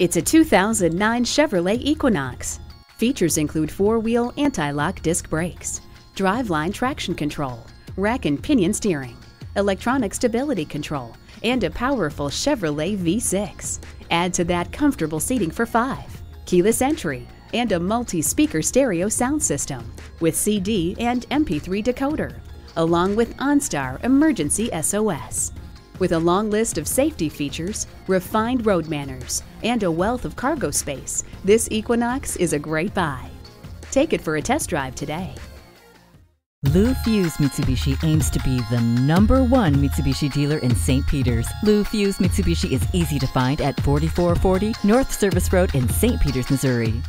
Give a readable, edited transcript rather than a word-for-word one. It's a 2009 Chevrolet Equinox. Features include four-wheel anti-lock disc brakes, driveline traction control, rack and pinion steering, electronic stability control, and a powerful Chevrolet V6. Add to that comfortable seating for five, keyless entry, and a multi-speaker stereo sound system with CD and MP3 decoder, along with OnStar Emergency SOS. With a long list of safety features, refined road manners, and a wealth of cargo space, this Equinox is a great buy. Take it for a test drive today. Lou Fusz Mitsubishi aims to be the #1 Mitsubishi dealer in Saint Peters. Lou Fusz Mitsubishi is easy to find at 4440 North Service Road in Saint Peters, Missouri.